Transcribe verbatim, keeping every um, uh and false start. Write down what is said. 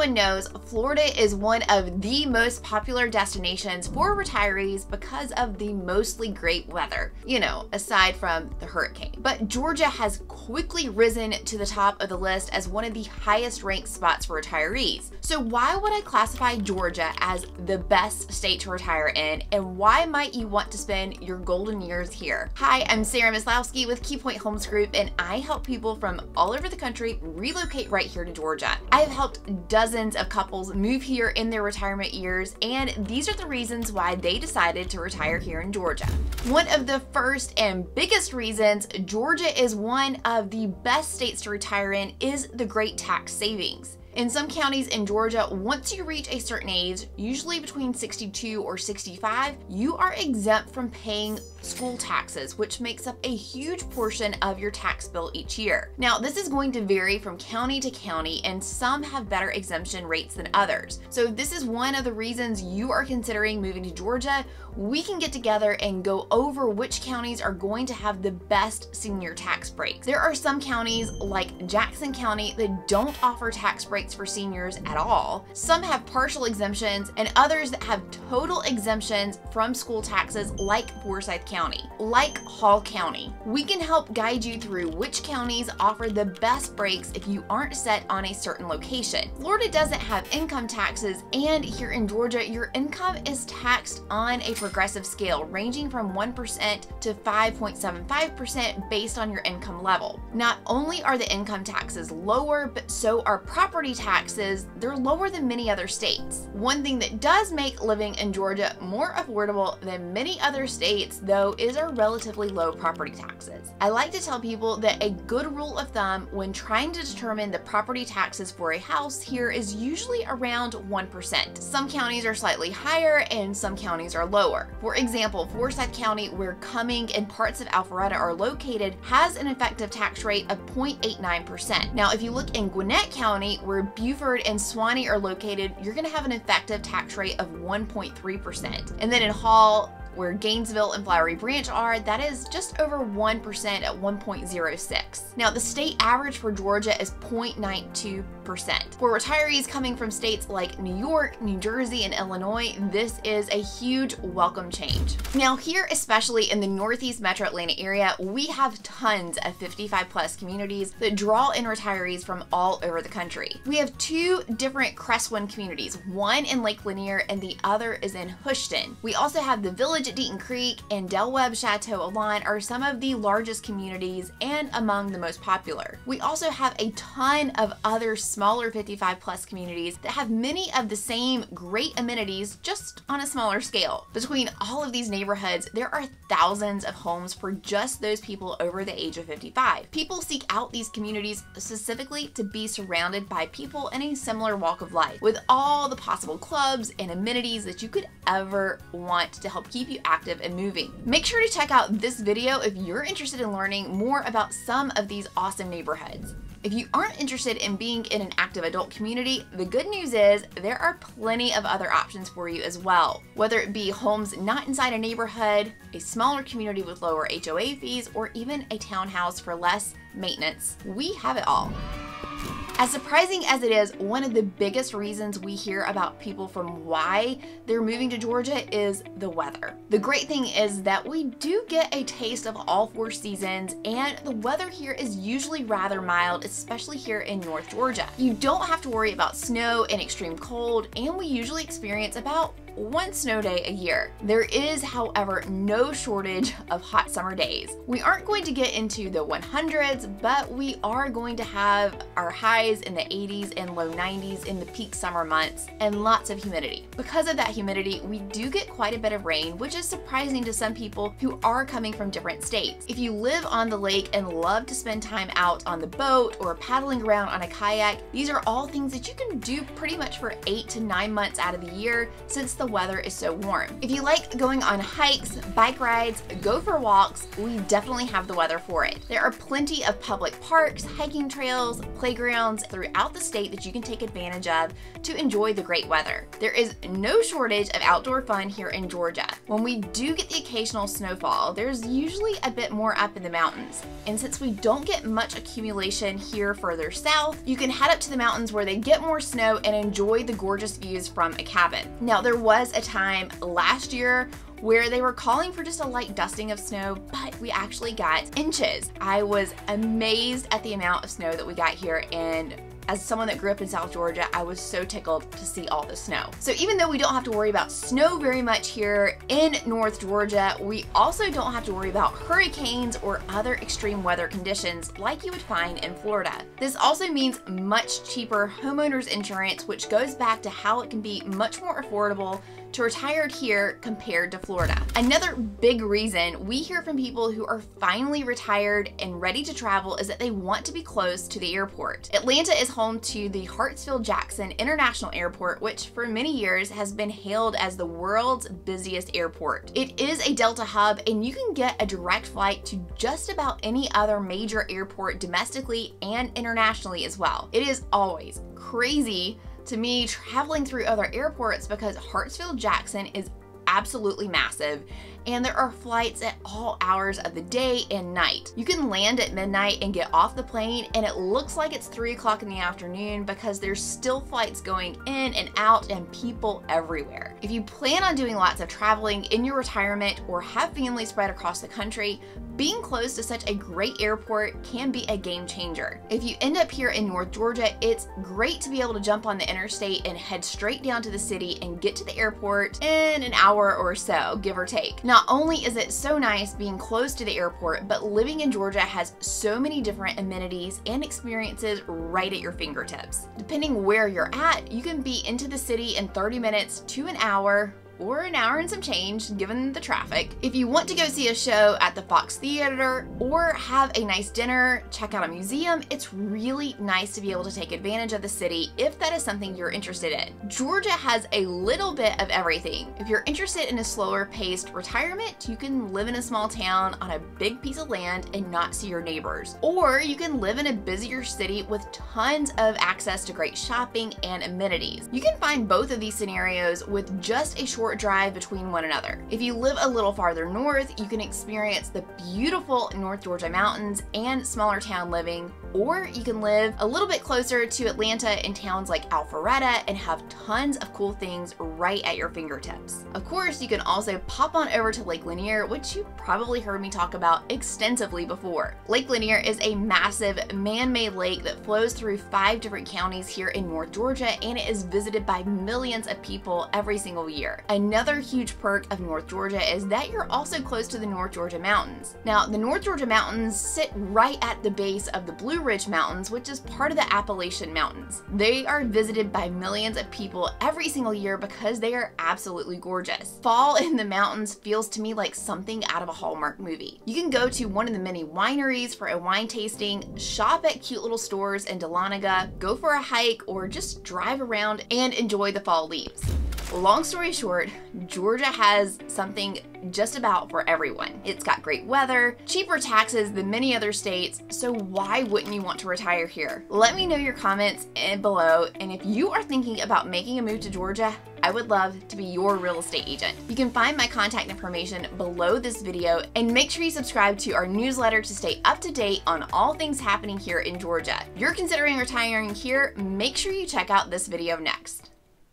everyone knows, Florida is one of the most popular destinations for retirees because of the mostly great weather, you know, aside from the hurricane. But Georgia has quickly risen to the top of the list as one of the highest ranked spots for retirees. So why would I classify Georgia as the best state to retire in, and why might you want to spend your golden years here? Hi, I'm Sarah Maslowski with Key Point Homes Group, and I help people from all over the country relocate right here to Georgia. I've helped dozens of couples move here in their retirement years, and these are the reasons why they decided to retire here in Georgia. One of the first and biggest reasons Georgia is one of the best states to retire in is the great tax savings. In some counties in Georgia, once you reach a certain age, usually between sixty-two or sixty-five, you are exempt from paying school taxes, which makes up a huge portion of your tax bill each year. Now, this is going to vary from county to county, and some have better exemption rates than others. So if this is one of the reasons you are considering moving to Georgia, we can get together and go over which counties are going to have the best senior tax breaks. There are some counties like Jackson County that don't offer tax breaks for seniors at all. Some have partial exemptions and others that have total exemptions from school taxes, like Forsyth County, like Hall County. We can help guide you through which counties offer the best breaks if you aren't set on a certain location. Florida doesn't have income taxes, and here in Georgia, your income is taxed on a progressive scale ranging from one percent to five point seven five percent based on your income level. Not only are the income taxes lower, but so are property taxes. They're lower than many other states. One thing that does make living in Georgia more affordable than many other states, though, is our relatively low property taxes. I like to tell people that a good rule of thumb when trying to determine the property taxes for a house here is usually around one percent. Some counties are slightly higher and some counties are lower. For example, Forsyth County, where Cumming and parts of Alpharetta are located, has an effective tax rate of zero point eight nine percent. Now, if you look in Gwinnett County, where Buford and Swanee are located, you're going to have an effective tax rate of one point three percent. And then in Hall, where Gainesville and Flowery Branch are, that is just over one percent at one point zero six. Now, the state average for Georgia is zero point nine two percent. For retirees coming from states like New York, New Jersey, and Illinois, this is a huge welcome change. Now, here, especially in the Northeast Metro Atlanta area, we have tons of fifty-five plus communities that draw in retirees from all over the country. We have two different Crestwind communities, one in Lake Lanier and the other is in Hoschton. We also have the Village at Deaton Creek and Del Webb Chateau Elan are some of the largest communities and among the most popular. We also have a ton of other smaller fifty-five plus communities that have many of the same great amenities, just on a smaller scale. Between all of these neighborhoods, there are thousands of homes for just those people over the age of fifty-five. People seek out these communities specifically to be surrounded by people in a similar walk of life, with all the possible clubs and amenities that you could ever want to help keep you active and moving. Make sure to check out this video if you're interested in learning more about some of these awesome neighborhoods. If you aren't interested in being in an active adult community, the good news is there are plenty of other options for you as well. Whether it be homes not inside a neighborhood, a smaller community with lower H O A fees, or even a townhouse for less maintenance, we have it all. As surprising as it is, one of the biggest reasons we hear about people from why they're moving to Georgia is the weather. The great thing is that we do get a taste of all four seasons, and the weather here is usually rather mild, especially here in North Georgia. You don't have to worry about snow and extreme cold, and we usually experience about one snow day a year. There is, however, no shortage of hot summer days. We aren't going to get into the hundreds, but we are going to have our highs in the eighties and low nineties in the peak summer months, and lots of humidity. Because of that humidity, we do get quite a bit of rain, which is surprising to some people who are coming from different states. If you live on the lake and love to spend time out on the boat or paddling around on a kayak, these are all things that you can do pretty much for eight to nine months out of the year, since the weather is so warm. If you like going on hikes, bike rides, go for walks, we definitely have the weather for it. There are plenty of public parks, hiking trails, playgrounds throughout the state that you can take advantage of to enjoy the great weather. There is no shortage of outdoor fun here in Georgia. When we do get the occasional snowfall, there's usually a bit more up in the mountains. And since we don't get much accumulation here further south, you can head up to the mountains where they get more snow and enjoy the gorgeous views from a cabin. Now, there was a time last year where they were calling for just a light dusting of snow, but we actually got inches. I was amazed at the amount of snow that we got here, and as someone that grew up in South Georgia, I was so tickled to see all the snow. So even though we don't have to worry about snow very much here in North Georgia, we also don't have to worry about hurricanes or other extreme weather conditions like you would find in Florida. This also means much cheaper homeowners insurance, which goes back to how it can be much more affordable to retire here compared to Florida. Another big reason we hear from people who are finally retired and ready to travel is that they want to be close to the airport. Atlanta is home to the Hartsfield-Jackson International Airport, which for many years has been hailed as the world's busiest airport. It is a Delta hub, and you can get a direct flight to just about any other major airport domestically and internationally as well. It is always crazy to me traveling through other airports because Hartsfield-Jackson is absolutely massive, and there are flights at all hours of the day and night. You can land at midnight and get off the plane, and it looks like it's three o'clock in the afternoon because there's still flights going in and out and people everywhere. If you plan on doing lots of traveling in your retirement or have family spread across the country, being close to such a great airport can be a game changer. If you end up here in North Georgia, it's great to be able to jump on the interstate and head straight down to the city and get to the airport in an hour or so, give or take. Not only is it so nice being close to the airport, but living in Georgia has so many different amenities and experiences right at your fingertips. Depending where you're at, you can be into the city in thirty minutes to an hour, or an hour and some change, given the traffic. If you want to go see a show at the Fox Theater or have a nice dinner, check out a museum, it's really nice to be able to take advantage of the city if that is something you're interested in. Georgia has a little bit of everything. If you're interested in a slower paced retirement, you can live in a small town on a big piece of land and not see your neighbors. Or you can live in a busier city with tons of access to great shopping and amenities. You can find both of these scenarios with just a short drive between one another. If you live a little farther north, you can experience the beautiful North Georgia mountains and smaller town living, or you can live a little bit closer to Atlanta in towns like Alpharetta and have tons of cool things right at your fingertips. Of course, you can also pop on over to Lake Lanier, which you probably heard me talk about extensively before. Lake Lanier is a massive man-made lake that flows through five different counties here in North Georgia, and it is visited by millions of people every single year. Another huge perk of North Georgia is that you're also close to the North Georgia Mountains. Now, the North Georgia Mountains sit right at the base of the Blue Ridge Mountains, which is part of the Appalachian Mountains. They are visited by millions of people every single year because they are absolutely gorgeous. Fall in the mountains feels to me like something out of a Hallmark movie. You can go to one of the many wineries for a wine tasting, shop at cute little stores in Dahlonega, go for a hike, or just drive around and enjoy the fall leaves. Long story short, Georgia has something just about for everyone. It's got great weather, cheaper taxes than many other states, so why wouldn't you want to retire here? Let me know your comments below, and if you are thinking about making a move to Georgia, I would love to be your real estate agent. You can find my contact information below this video, and make sure you subscribe to our newsletter to stay up to date on all things happening here in Georgia. If you're considering retiring here, make sure you check out this video next.